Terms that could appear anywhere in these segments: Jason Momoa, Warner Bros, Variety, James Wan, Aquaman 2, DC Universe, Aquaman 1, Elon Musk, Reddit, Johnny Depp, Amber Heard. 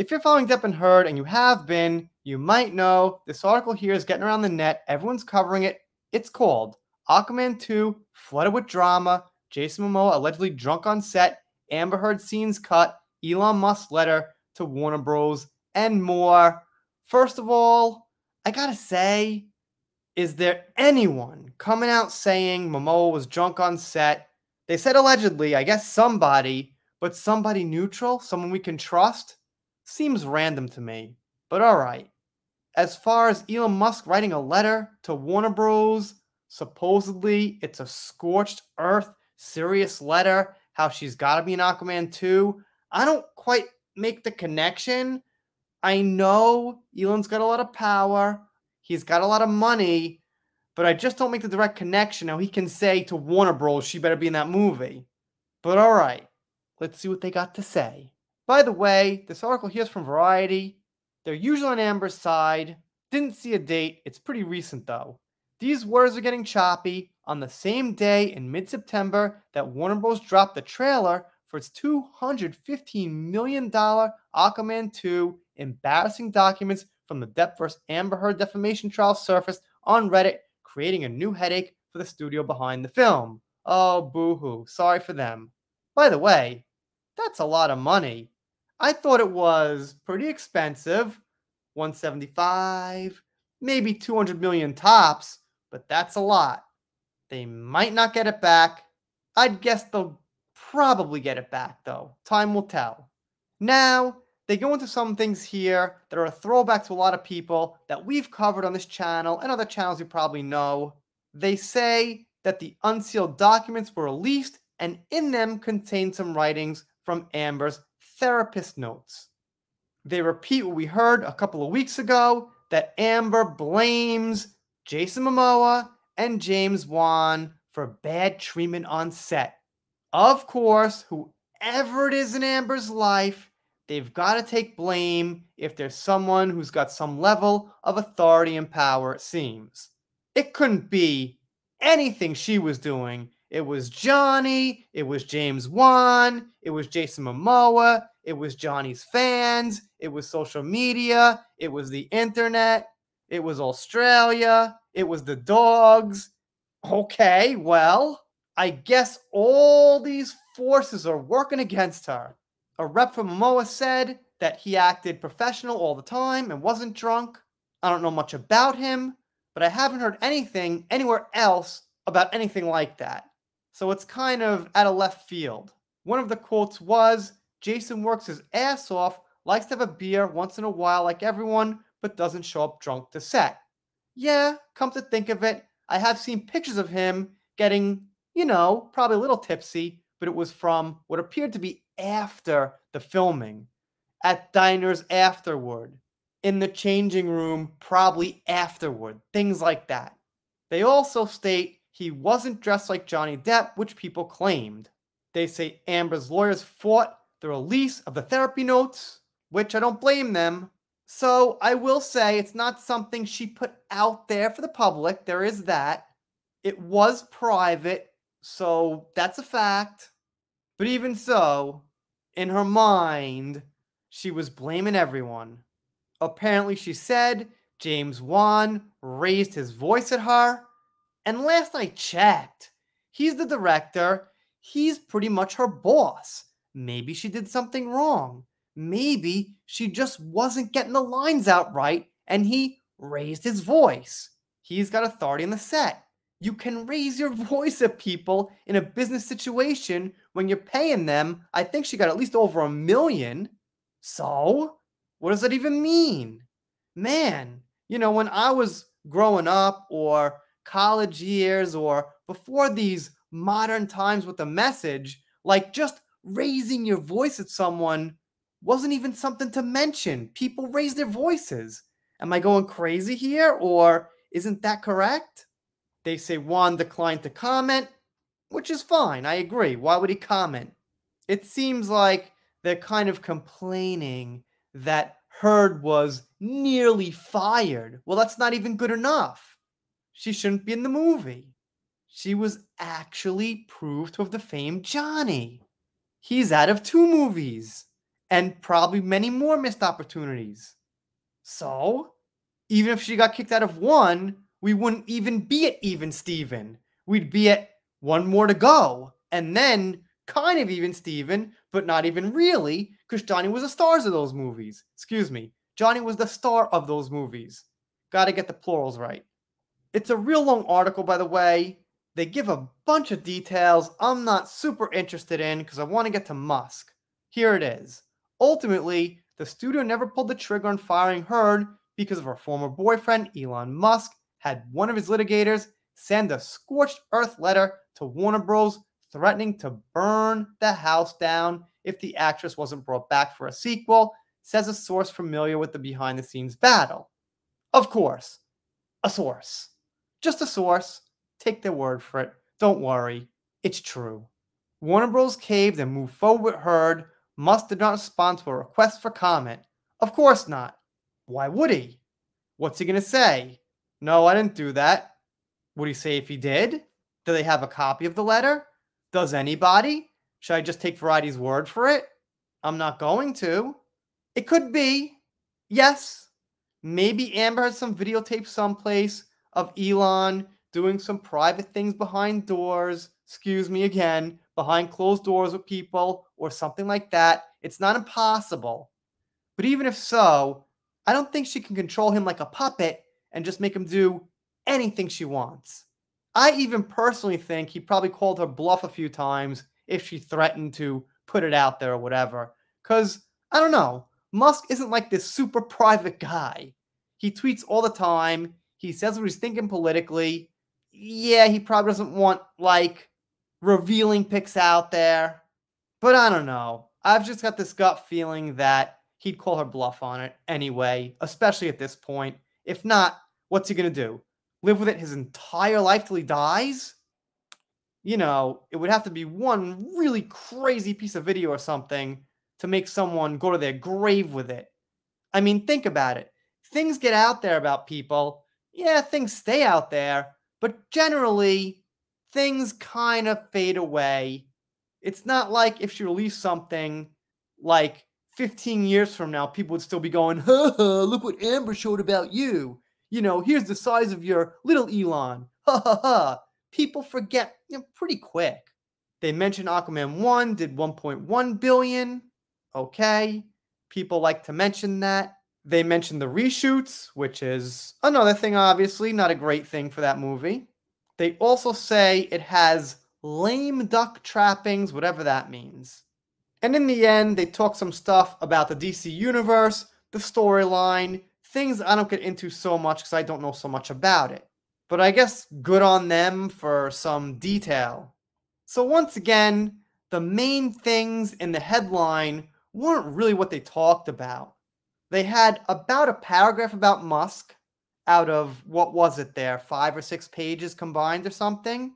If you're following Depp and Heard, and you have been, you might know this article here is getting around the net. Everyone's covering it. It's called Aquaman 2, Flooded with Drama, Jason Momoa allegedly drunk on set, Amber Heard scenes cut, Elon Musk letter to Warner Bros, and more. First of all, I gotta say, is there anyone coming out saying Momoa was drunk on set? They said allegedly, I guess somebody, but somebody neutral, someone we can trust? Seems random to me, but all right. As far as Elon Musk writing a letter to Warner Bros, supposedly it's a scorched earth, serious letter, how she's gotta be in Aquaman 2. I don't quite make the connection. I know Elon's got a lot of power. He's got a lot of money, but I just don't make the direct connection how he can say to Warner Bros, she better be in that movie. But all right, let's see what they got to say. By the way, this article here is from Variety. They're usually on Amber's side. Didn't see a date. It's pretty recent, though. These words are getting choppy on the same day in mid-September that Warner Bros. Dropped the trailer for its $215 million Aquaman 2 embarrassing documents from the Depp vs. Amber Heard defamation trial surfaced on Reddit, creating a new headache for the studio behind the film. Oh, boo-hoo. Sorry for them. By the way, that's a lot of money. I thought it was pretty expensive. $175, maybe $200 million tops, but that's a lot. They might not get it back. I'd guess they'll probably get it back, though. Time will tell. Now, they go into some things here that are a throwback to a lot of people that we've covered on this channel and other channels you probably know. They say that the unsealed documents were released and in them contained some writings from Amber's therapist notes. They repeat what we heard a couple of weeks ago, that Amber blames Jason Momoa and James Wan for bad treatment on set. Of course, whoever it is in Amber's life, they've got to take blame if there's someone who's got some level of authority and power, it seems. It couldn't be anything she was doing. It was Johnny, it was James Wan, it was Jason Momoa, it was Johnny's fans, it was social media, it was the internet, it was Australia, it was the dogs. Okay, well, I guess all these forces are working against her. A rep from Momoa said that he acted professional all the time and wasn't drunk. I don't know much about him, but I haven't heard anything anywhere else about anything like that. So it's kind of out of left field. One of the quotes was, Jason works his ass off, likes to have a beer once in a while like everyone, but doesn't show up drunk to set. Yeah, come to think of it, I have seen pictures of him getting, you know, probably a little tipsy, but it was from what appeared to be after the filming, at diners afterward, in the changing room probably afterward, things like that. They also state he wasn't dressed like Johnny Depp, which people claimed. They say Amber's lawyers fought the release of the therapy notes, which I don't blame them. So I will say it's not something she put out there for the public. There is that. It was private, so that's a fact. But even so, in her mind, she was blaming everyone. Apparently, she said James Wan raised his voice at her. And last I checked, he's the director. He's pretty much her boss. Maybe she did something wrong. Maybe she just wasn't getting the lines out right, and he raised his voice. He's got authority on the set. You can raise your voice at people in a business situation when you're paying them. I think she got at least over $1 million. So what does that even mean? Man, you know, when I was growing up or college years or before these modern times with a message, like just raising your voice at someone wasn't even something to mention. People raise their voices. Am I going crazy here or isn't that correct? They say Wan declined to comment, which is fine. I agree. Why would he comment? It seems like they're kind of complaining that Heard was nearly fired. Well, that's not even good enough. She shouldn't be in the movie. She was actually proved to have defamed Johnny. He's out of 2 movies. and probably many more missed opportunities. So even if she got kicked out of one, we wouldn't even be at even Steven. We'd be at one more to go. And then kind of even Steven, but not even really, because Johnny was the stars of those movies. Excuse me. Johnny was the star of those movies. Got to get the plurals right. It's a real long article, by the way. They give a bunch of details I'm not super interested in because I want to get to Musk. Here it is. Ultimately, the studio never pulled the trigger on firing Heard because of her former boyfriend, Elon Musk, had one of his litigators send a scorched earth letter to Warner Bros. Threatening to burn the house down if the actress wasn't brought back for a sequel, says a source familiar with the behind-the-scenes battle. Of course, a source. Just a source. Take their word for it. Don't worry. It's true. Warner Bros. Caved and moved forward with Heard. Musk did not respond to a request for comment. Of course not. Why would he? What's he going to say? No, I didn't do that. Would he say if he did? Do they have a copy of the letter? Does anybody? Should I just take Variety's word for it? I'm not going to. It could be. Yes. Maybe Amber has some videotape someplace of Elon doing some private things behind doors. Excuse me again. Behind closed doors with people or something like that. It's not impossible. But even if so, I don't think she can control him like a puppet and just make him do anything she wants. I even personally think he probably called her bluff a few times if she threatened to put it out there or whatever. Because, I don't know, Musk isn't like this super private guy. He tweets all the time. He says what he's thinking politically. Yeah, he probably doesn't want, like, revealing pics out there. But I don't know. I've just got this gut feeling that he'd call her bluff on it anyway, especially at this point. If not, what's he going to do? Live with it his entire life till he dies? You know, it would have to be one really crazy piece of video or something to make someone go to their grave with it. I mean, think about it. Things get out there about people. Yeah, things stay out there. But generally, things kind of fade away. It's not like if she released something, like 15 years from now, people would still be going, ha ha, look what Amber showed about you. You know, here's the size of your little Elon. Ha ha ha. People forget, you know, pretty quick. They mentioned Aquaman 1 did 1.1 billion. Okay. People like to mention that. They mentioned the reshoots, which is another thing, obviously. Not a great thing for that movie. They also say it has lame duck trappings, whatever that means. And in the end, they talk some stuff about the DC Universe, the storyline, things I don't get into so much because I don't know so much about it. But I guess good on them for some detail. So once again, the main things in the headline weren't really what they talked about. They had about a paragraph about Musk out of, what was it there, 5 or 6 pages combined or something?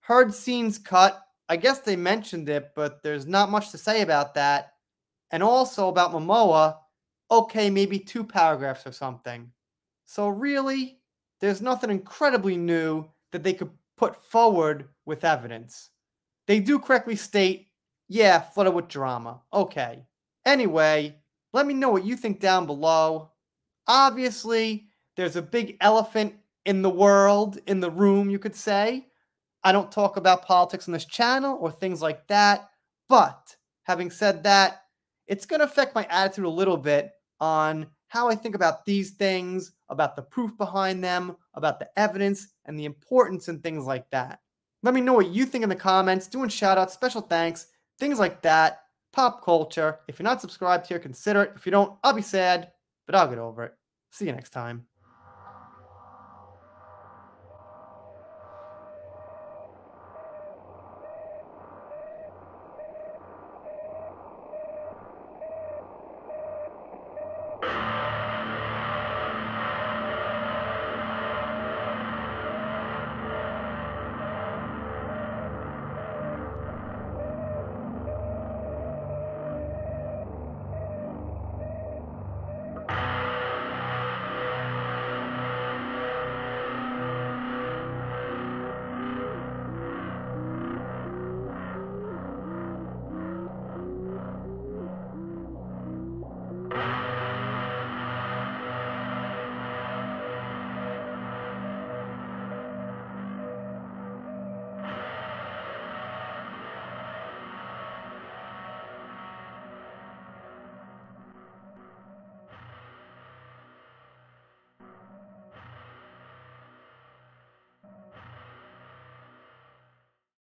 Heard scenes cut. I guess they mentioned it, but there's not much to say about that. And also about Momoa. Okay, maybe 2 paragraphs or something. So really, there's nothing incredibly new that they could put forward with evidence. They do correctly state, yeah, flooded with drama. Okay. Anyway, let me know what you think down below. Obviously, there's a big elephant in the world, in the room, you could say. I don't talk about politics on this channel or things like that. But having said that, it's going to affect my attitude a little bit on how I think about these things, about the proof behind them, about the evidence, and the importance and things like that. Let me know what you think in the comments, doing shout-outs, special thanks, things like that, pop culture. If you're not subscribed here, consider it. If you don't, I'll be sad, but I'll get over it. See you next time.